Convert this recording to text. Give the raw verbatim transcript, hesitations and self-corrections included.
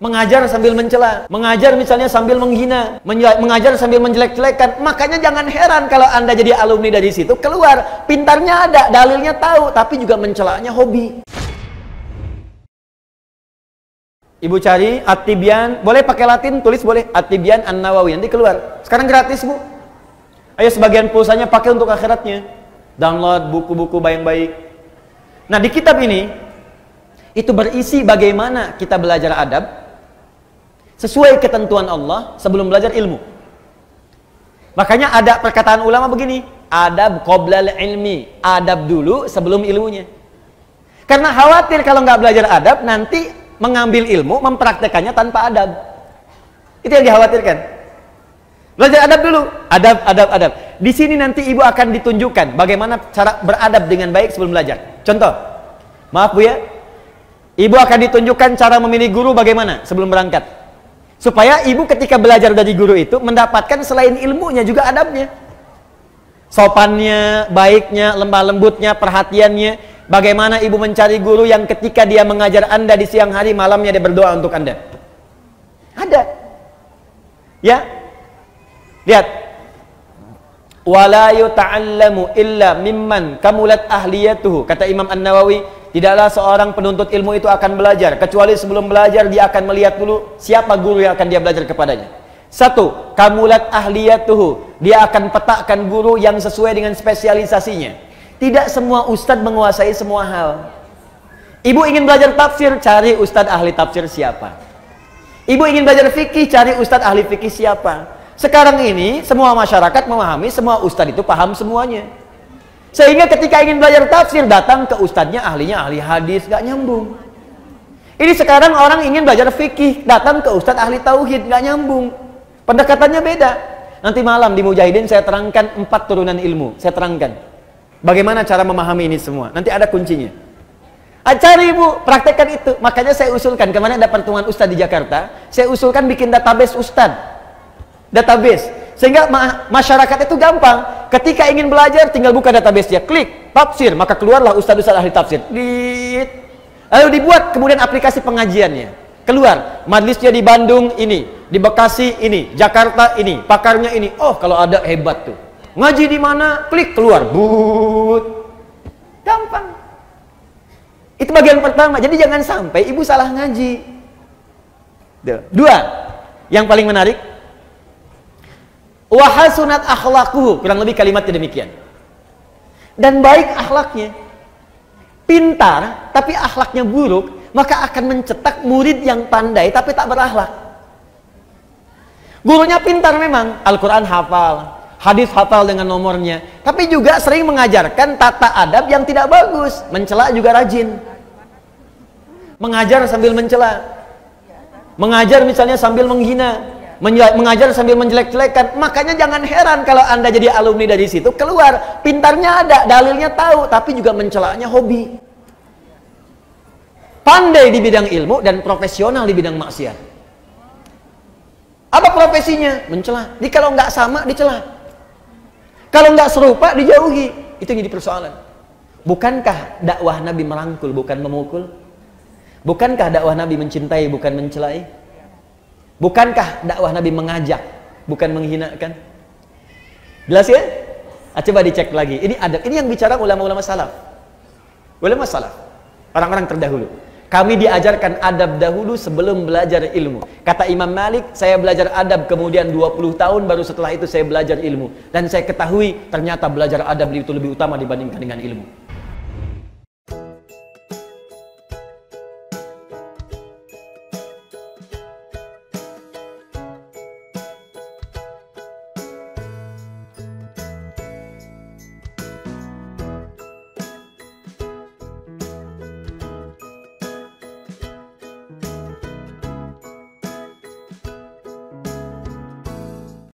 Mengajar sambil mencela, mengajar misalnya sambil menghina, mengajar sambil menjelek-jelekan. Makanya jangan heran kalau Anda jadi alumni dari situ keluar, pintarnya ada, dalilnya tahu, tapi juga mencelanya hobi. Ibu cari At-Tibyan, boleh pakai Latin, tulis boleh At-Tibyan An-Nawawi, nanti keluar. Sekarang gratis, Bu. Ayo sebagian pulsanya pakai untuk akhiratnya. Download buku-buku baik-baik. Nah, di kitab ini itu berisi bagaimana kita belajar adab sesuai ketentuan Allah sebelum belajar ilmu. Makanya ada perkataan ulama begini, adab qoblal ilmi, adab dulu sebelum ilmunya. Karena khawatir kalau nggak belajar adab, nanti mengambil ilmu, mempraktekannya tanpa adab. Itu yang dikhawatirkan. Belajar adab dulu, adab, adab, adab. Di sini nanti ibu akan ditunjukkan bagaimana cara beradab dengan baik sebelum belajar. Contoh, maaf Bu ya, ibu akan ditunjukkan cara memilih guru bagaimana sebelum berangkat. Supaya ibu ketika belajar dari guru itu mendapatkan selain ilmunya juga adabnya. Sopannya, baiknya, lemah lembutnya, perhatiannya. Bagaimana ibu mencari guru yang ketika dia mengajar Anda di siang hari, malamnya dia berdoa untuk Anda. Ada. Ya. Lihat. Wala yuta'allamu illa mimman kamulat ahliyatuhu. Kata Imam An-Nawawi, tidaklah seorang penuntut ilmu itu akan belajar kecuali sebelum belajar dia akan melihat dulu siapa guru yang akan dia belajar kepadanya. Satu, kamulat ahliyatuhu, dia akan petakan guru yang sesuai dengan spesialisasinya. Tidak semua ustadz menguasai semua hal. Ibu ingin belajar tafsir, cari ustadz ahli tafsir siapa. Ibu ingin belajar fikih, cari ustadz ahli fikih siapa. Sekarang ini semua masyarakat memahami semua ustadz itu paham semuanya. Sehingga ketika ingin belajar tafsir, datang ke ustadznya, ahlinya, ahli hadis, gak nyambung. Ini sekarang orang ingin belajar fikih, datang ke ustadz ahli tauhid, gak nyambung. Pendekatannya beda. Nanti malam di Mujahidin saya terangkan empat turunan ilmu. Saya terangkan bagaimana cara memahami ini semua. Nanti ada kuncinya. Cari ibu, praktekkan itu. Makanya saya usulkan, kemarin ada pertemuan ustadz di Jakarta, saya usulkan bikin database ustadz. Database. Sehingga ma masyarakat itu gampang. Ketika ingin belajar, tinggal buka database-nya. Klik, tafsir. Maka keluarlah ustadz-ustadz ahli tafsir. Dit. Lalu dibuat kemudian aplikasi pengajiannya. Keluar. Majelisnya di Bandung ini. Di Bekasi ini. Jakarta ini. Pakarnya ini. Oh, kalau ada hebat tuh. Ngaji di mana? Klik, keluar. But. Gampang. Itu bagian pertama. Jadi jangan sampai ibu salah ngaji. Dua. Yang paling menarik. Wa hasunat akhlaquhu, kurang lebih kalimatnya demikian. Dan baik akhlaknya. Pintar tapi akhlaknya buruk, maka akan mencetak murid yang pandai tapi tak berakhlak. Gurunya pintar memang, Al-Qur'an hafal, hadis hafal dengan nomornya, tapi juga sering mengajarkan tata adab yang tidak bagus, mencela juga rajin. Mengajar sambil mencela. Mengajar misalnya sambil menghina. Mengajar sambil menjelek-jelekan. Makanya jangan heran kalau Anda jadi alumni dari situ keluar, pintarnya ada, dalilnya tahu, tapi juga mencelanya hobi. Pandai di bidang ilmu dan profesional di bidang maksiat. Apa profesinya? Mencela. Jadi kalau nggak sama dicela, kalau nggak serupa dijauhi. Itu yang jadi persoalan. Bukankah dakwah Nabi merangkul bukan memukul? Bukankah dakwah Nabi mencintai bukan mencelai? Bukankah dakwah Nabi mengajak, bukan menghinakan? Jelas ya? Ah, coba dicek lagi. Ini adab. Ini yang bicara ulama-ulama salaf. Ulama salaf. Orang-orang terdahulu. Kami diajarkan adab dahulu sebelum belajar ilmu. Kata Imam Malik, saya belajar adab kemudian dua puluh tahun, baru setelah itu saya belajar ilmu. Dan saya ketahui ternyata belajar adab itu lebih utama dibandingkan dengan ilmu.